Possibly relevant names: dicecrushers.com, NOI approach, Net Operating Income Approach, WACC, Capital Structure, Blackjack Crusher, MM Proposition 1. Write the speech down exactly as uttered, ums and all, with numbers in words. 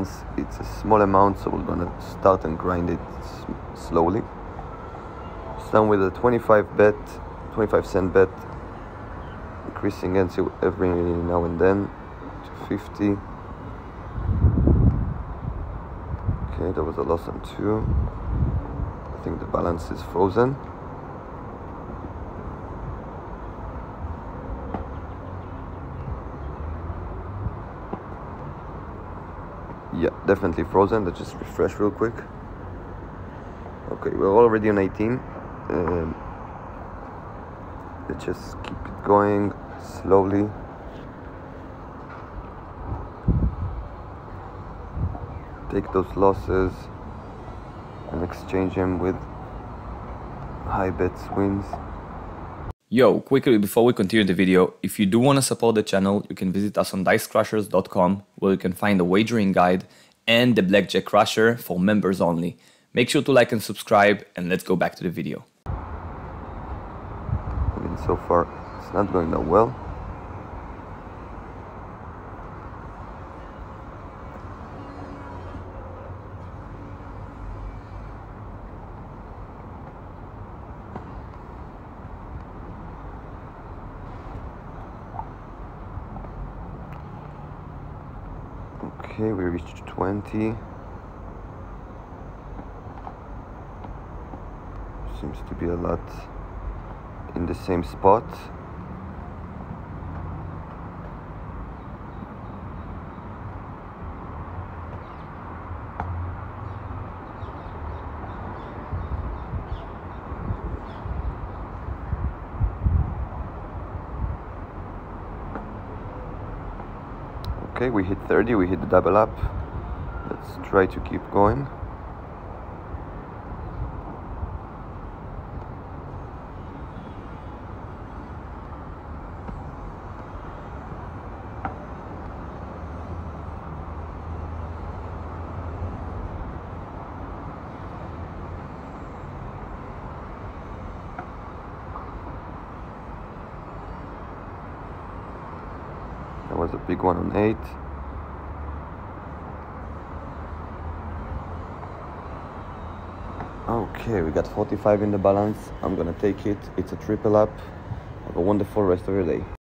once it's a small amount, so we're gonna start and grind it slowly. Start with a twenty-five bet, twenty-five cent bet, increasing until every now and then to fifty. Okay, that was a loss on two. I think the balance is frozen. Yeah, definitely frozen. Let's just refresh real quick. Okay, we're already on eighteen. Um, let's just keep it going slowly. Take those losses and exchange them with high bets wins. Yo, quickly before we continue the video, if you do want to support the channel, you can visit us on dice crushers dot com, where you can find a wagering guide and the Blackjack Crusher for members only. Make sure to like and subscribe, and let's go back to the video. I mean, so far it's not going that well. Okay, we reached twenty. Seems to be a lot in the same spot. Okay, we hit thirty, we hit the double up. Let's try to keep going. That was a big one on eight. Okay, we got forty-five in the balance. I'm gonna take it. It's a triple up. Have a wonderful rest of your day.